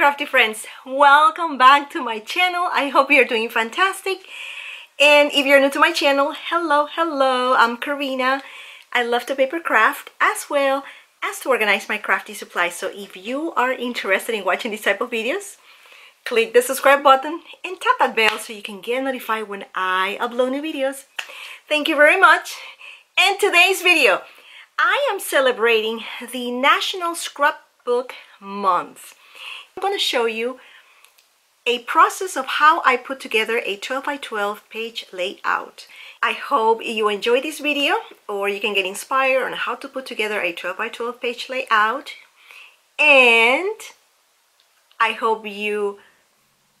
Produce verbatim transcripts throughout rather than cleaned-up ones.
crafty friends, welcome back to my channel. I hope you're doing fantastic, and if you're new to my channel, hello hello I'm Karina. I love to paper craft as well as to organize my crafty supplies, so if you are interested in watching these type of videos, click the subscribe button and tap that bell so you can get notified when I upload new videos. Thank you very much. And today's video, I am celebrating the National Scrapbook Month. I'm going to show you a process of how I put together a twelve by twelve page layout. I hope you enjoy this video, or you can get inspired on how to put together a twelve by twelve page layout, and I hope you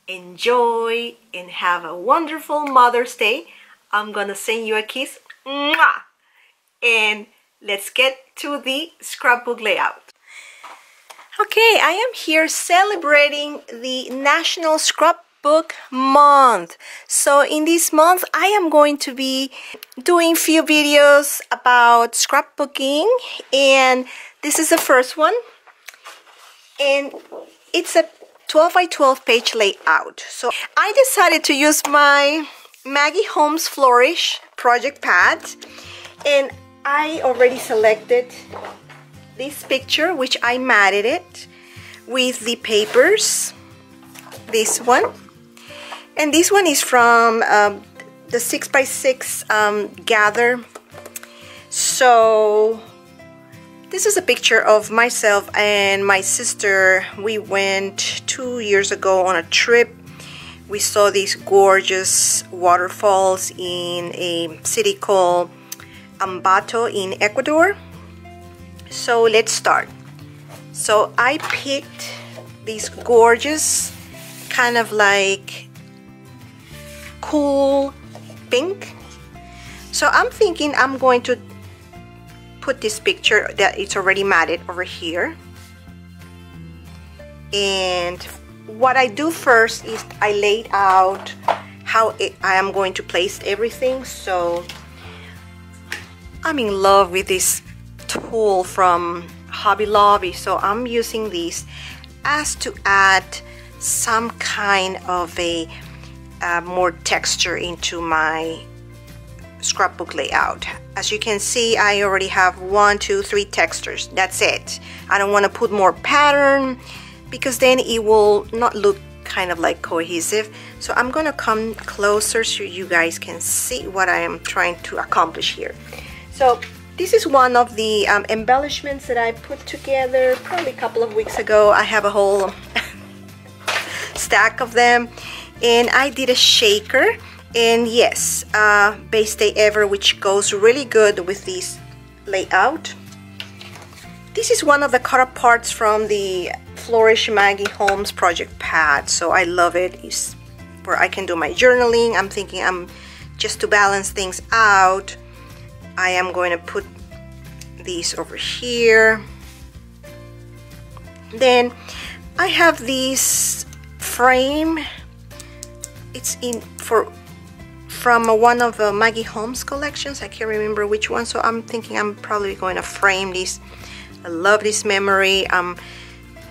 enjoy and have a wonderful Mother's Day. I'm gonna send you a kiss. Mwah! And let's get to the scrapbook layout. Okay, I am here celebrating the National Scrapbook Month. So in this month, I am going to be doing few videos about scrapbooking, and this is the first one, and it's a twelve by twelve page layout. So I decided to use my Maggie Holmes Flourish project pad, and I already selected this picture, which I matted it with the papers, this one, and this one is from um, the six by six um, gather. So this is a picture of myself and my sister. We went two years ago on a trip. We saw these gorgeous waterfalls in a city called Ambato in Ecuador. So let's start. So I picked these gorgeous kind of like cool pink. So I'm thinking I'm going to put this picture that it's already matted over here. And what I do first is I laid out how it, I am going to place everything. So I'm in love with this tool from Hobby Lobby, so I'm using these as to add some kind of a uh, more texture into my scrapbook layout. As you can see, I already have one, two, three textures. That's it. I don't want to put more pattern because then it will not look kind of like cohesive. So I'm gonna come closer so you guys can see what I am trying to accomplish here. So this is one of the um, embellishments that I put together probably a couple of weeks ago. I have a whole stack of them, and I did a shaker, and yes, uh, base day ever, which goes really good with this layout. This is one of the cut aparts from the Flourish Maggie Holmes project pad, so I love it. It's where I can do my journaling. I'm thinking I'm just to balance things out, I am going to put these over here. Then I have this frame. It's in for from one of the Maggie Holmes collections. I can't remember which one, so I'm thinking I'm probably going to frame this. I love this memory. I'm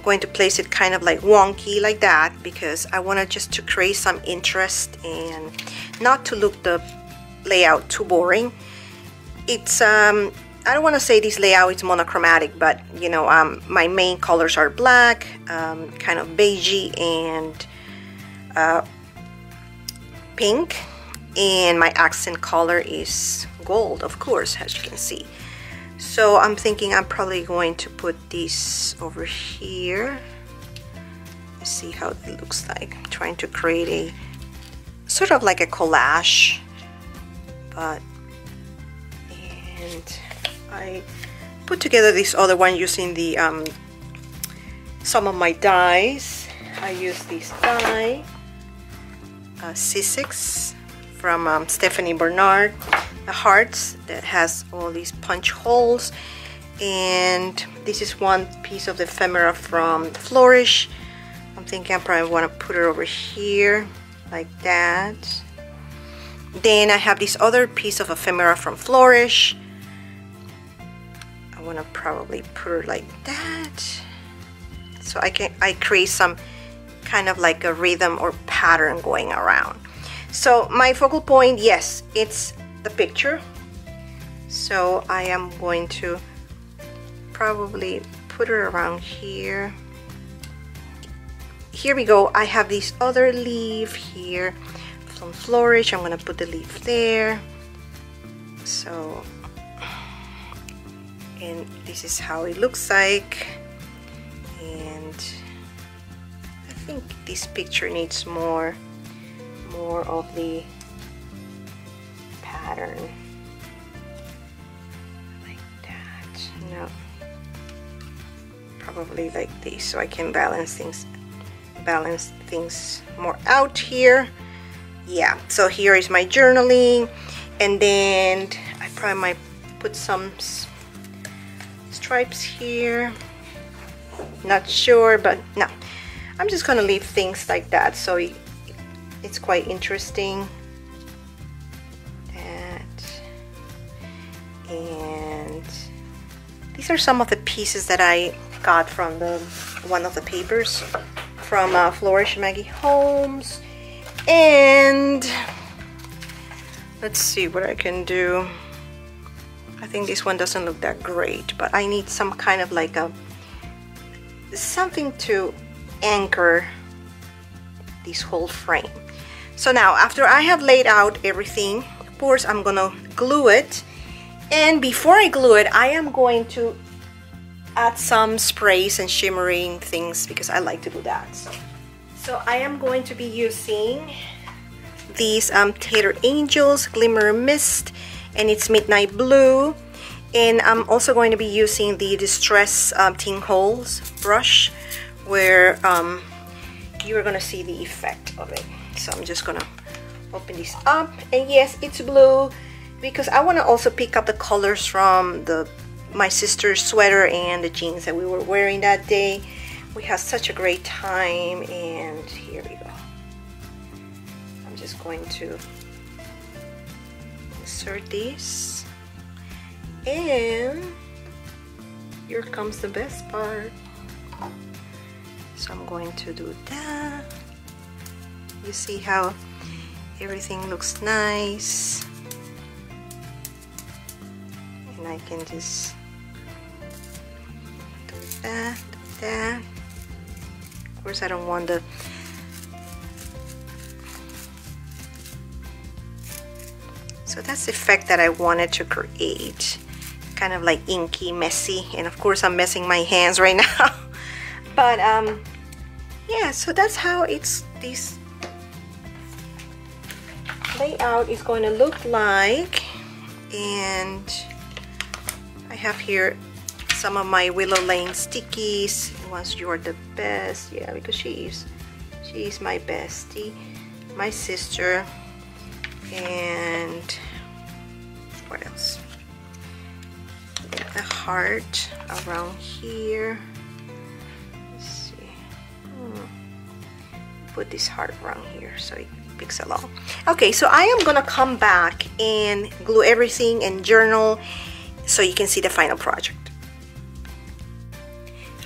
going to place it kind of like wonky like that because I want to just to create some interest and not to look the layout too boring. It's um I don't want to say this layout is monochromatic, but you know, um my main colors are black, um, kind of beigey, and uh, pink, and my accent color is gold, of course, as you can see. So I'm thinking I'm probably going to put this over here. Let's see how it looks like. I'm trying to create a sort of like a collage, but and I put together this other one using the um, some of my dyes. I use this dye, uh, Sisyx from um, Stephanie Bernard, the hearts that has all these punch holes, and this is one piece of the ephemera from Flourish. I'm thinking I probably want to put it over here like that. Then I have this other piece of ephemera from Flourish. I want to probably put it like that so I can I create some kind of like a rhythm or pattern going around. So my focal point, yes, it's the picture. So I am going to probably put it around here. Here we go. I have this other leaf here, some flourish. I'm gonna put the leaf there. So, and this is how it looks like. And I think this picture needs more more of the pattern, like that. No, probably like this, so I can balance things balance things more out here. Yeah, so here is my journaling, and then I probably might put some stripes here, not sure, but no, I'm just gonna leave things like that, so it, it's quite interesting. That, and these are some of the pieces that I got from the one of the papers from uh, Flourish Maggie Holmes. And let's see what I can do. I think this one doesn't look that great, but I need some kind of like a something to anchor this whole frame. So now, after I have laid out everything, of course I'm gonna glue it, and before I glue it I am going to add some sprays and shimmering things because I like to do that. So, so I am going to be using these um, Tattered Angels Glimmer Mist, and it's Midnight Blue, and I'm also going to be using the Distress um, Tinholes brush, where um, you're gonna see the effect of it. So I'm just gonna open this up, and yes, it's blue because I want to also pick up the colors from the my sister's sweater and the jeans that we were wearing that day. We had such a great time, and here we go. I'm just going to insert this, and here comes the best part. So I'm going to do that. You see how everything looks nice, and I can just do that, do that. Of course, I don't want the so that's the effect that I wanted to create, kind of like inky, messy, and of course I'm messing my hands right now. But um, yeah, so that's how it's this layout is going to look like. And I have here some of my Willow Lane stickies. Once you are the best, yeah, because she is, she is my bestie, my sister. And what else? A heart around here. Put this heart around here so it picks along. Okay, so I am gonna come back and glue everything and journal so you can see the final project.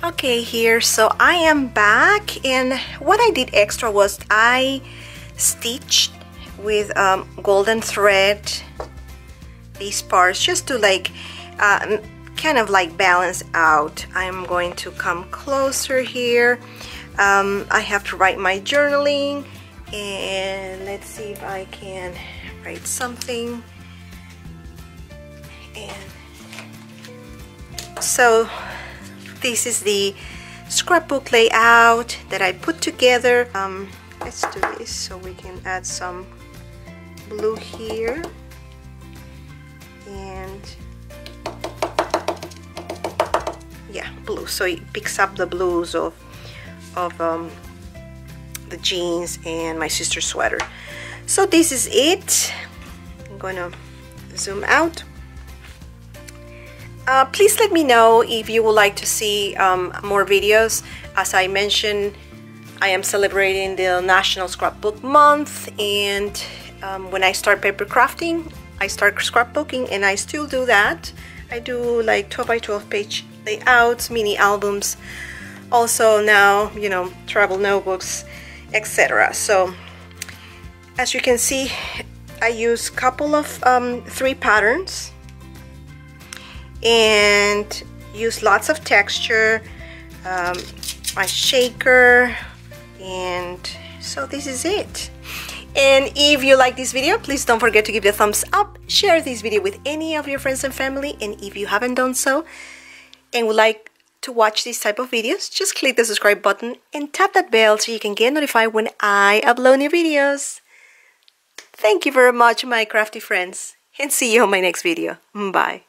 Okay, here, so I am back, and what I did extra was I stitched with um, golden thread these parts just to like uh, kind of like balance out. I'm going to come closer here. Um, I have to write my journaling, and let's see if I can write something. And so this is the scrapbook layout that I put together. Um, let's do this so we can add some blue here, and yeah, blue, so it picks up the blues of of um, the jeans and my sister's sweater. So this is it. I'm gonna zoom out. Uh, please let me know if you would like to see um, more videos. As I mentioned, I am celebrating the National Scrapbook Month, and um, when I start paper crafting, I start scrapbooking, and I still do that. I do like twelve by twelve page layouts, mini albums, also now, you know, travel notebooks, et cetera. So as you can see, I use a couple of um, three patterns and use lots of texture, um, my shaker, and so this is it. And if you like this video, please don't forget to give it a thumbs up, share this video with any of your friends and family, and if you haven't done so and would like to watch these type of videos, just click the subscribe button and tap that bell so you can get notified when I upload new videos. Thank you very much, my crafty friends, and see you on my next video. Bye.